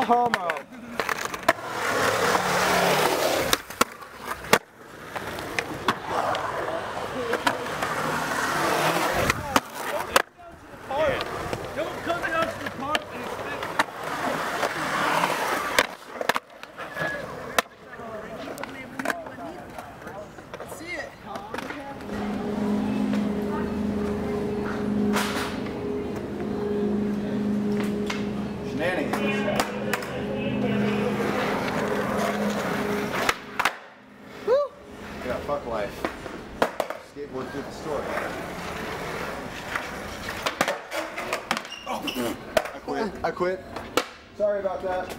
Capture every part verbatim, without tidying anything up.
No homo. Fuck life. Skateboard through the store. Oh, I quit. I quit. Sorry about that.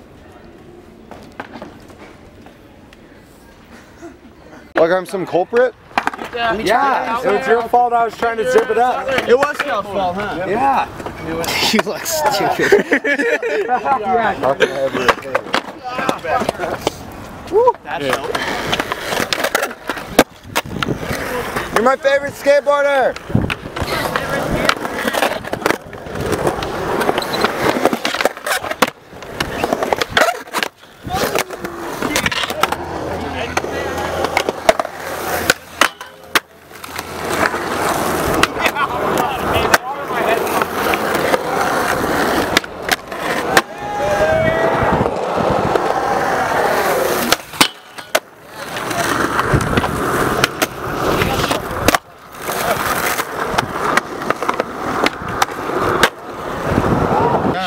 Like I'm some culprit? Yeah, yeah. It was your fault I was trying to zip it up. It was your fault, huh? Yeah. You look stupid. That helped. You're my favorite skateboarder!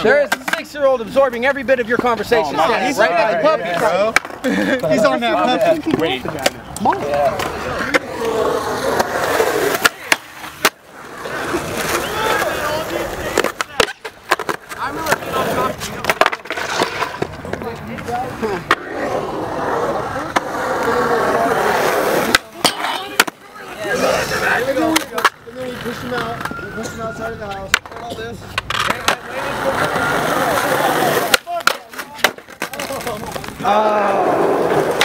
There is a six-year-old absorbing every bit of your conversation. Oh, he's right on that puppy, yeah, bro. He's on that puppy. Wait. And then we push him out. We push him outside of the house. All this. Oh.